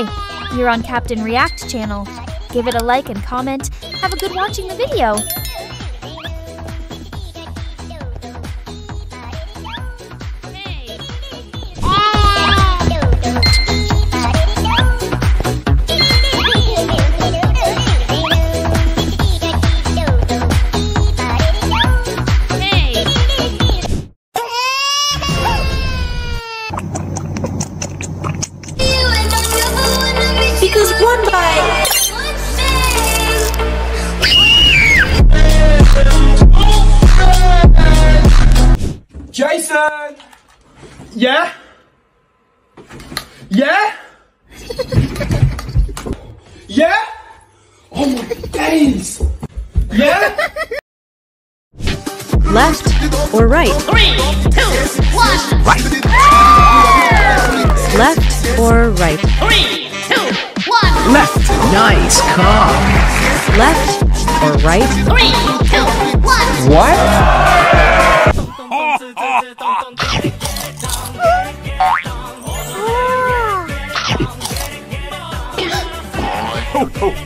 Hi, you're on Captain React's channel. Give it a like and comment. Have a good watching the video. Because one bite. Jason! Yeah? Yeah? Yeah? Oh my days! Yeah? Left or right? 3, 2, 1, right! Left or right? 3, 2, 1. Left. Nice car. Left or right? 3, 2, 1. What? Ho ho ho.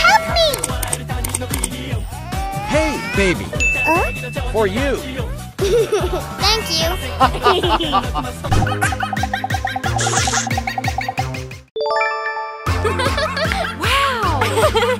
Help me! Hey, baby. For you. Thank you. Wow. Help me!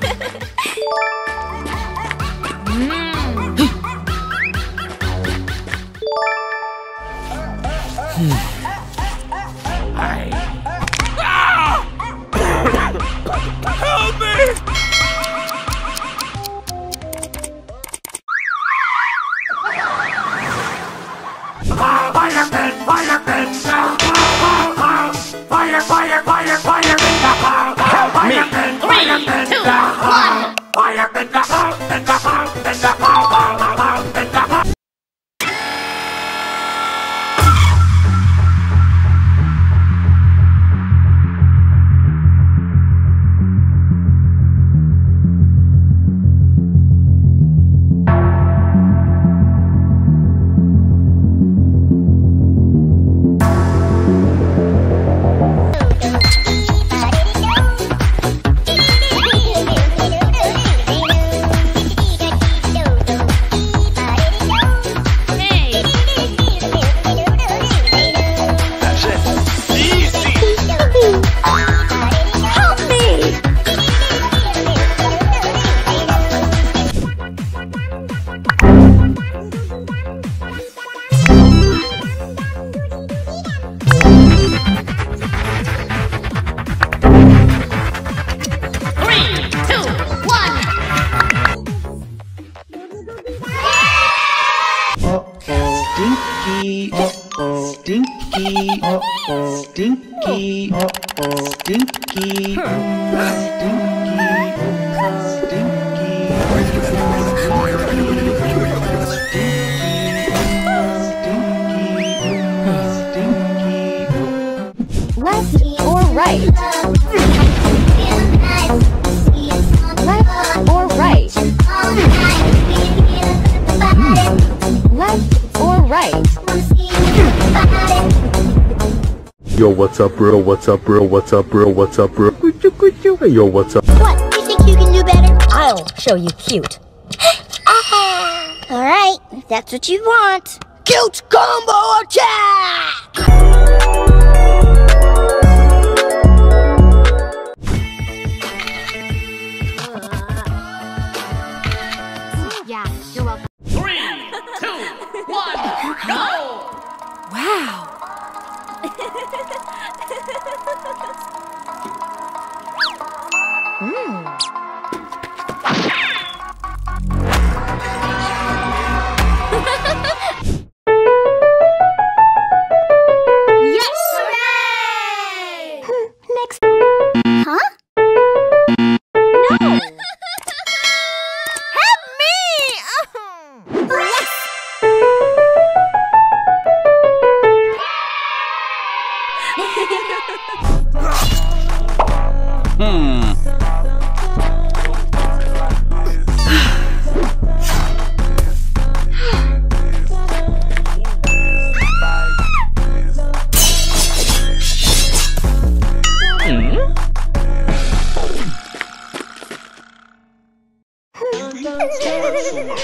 Stinky, oh, stinky, oh, stinky, stinky. Left or right? Left or right? Left or right? Yo, what's up, bro? What's up, bro? What's up, bro? What's up, bro? Yo, what's up? What? You think you can do better? I'll show you cute. Alright, if that's what you want. Cute combo attack! Ready? 1, 2, 3,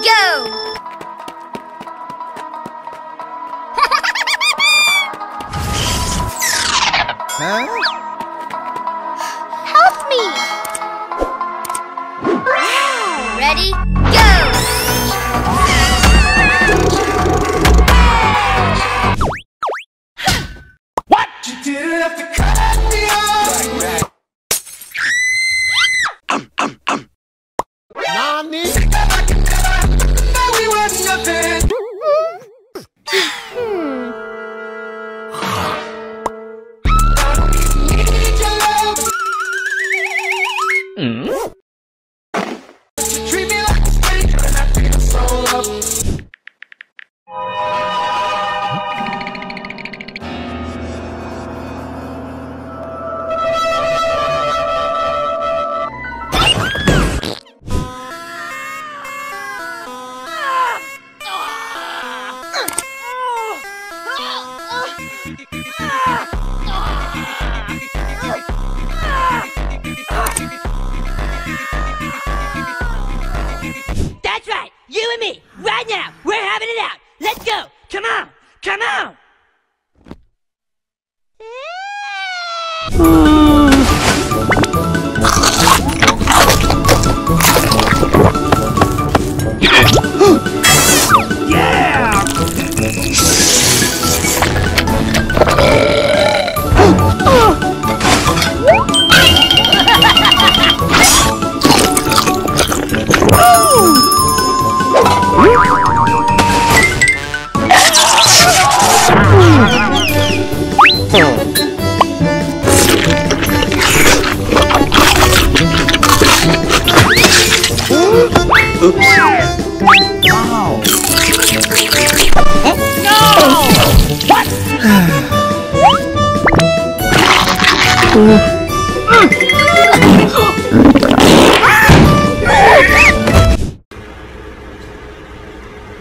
go! Huh? Help me! Ready? Go! What? You didn't have to cut me off! Mommy! No, we were nothing!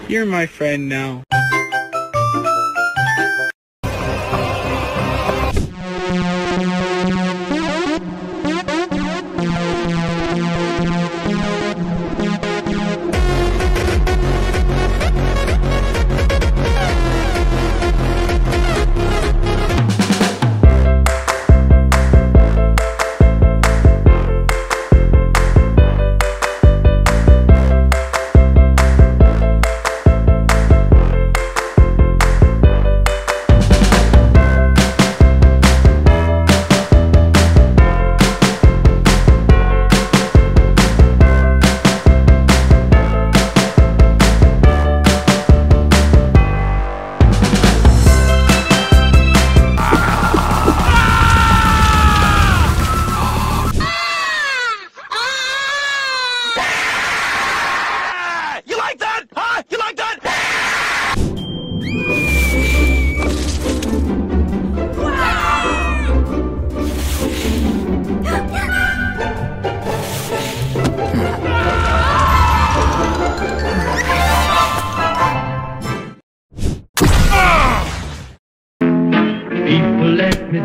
You're my friend now.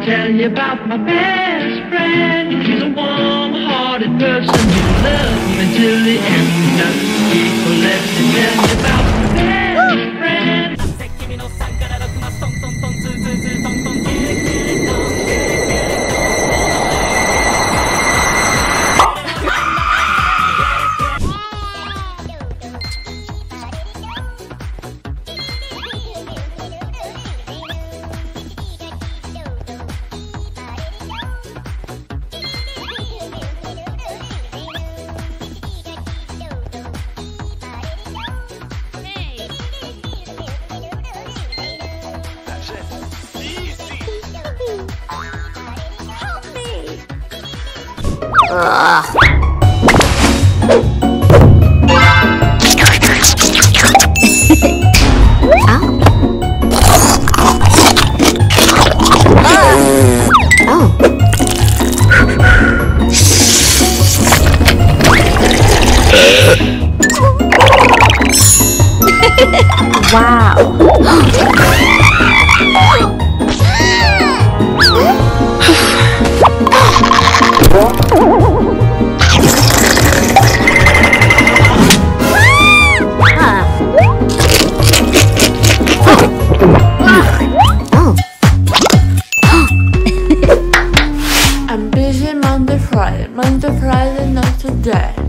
Tell you about my best friend. He's a warm-hearted person who loves me till the end. Now people let me tell you about my best friend. Wow. my enterprise and not today.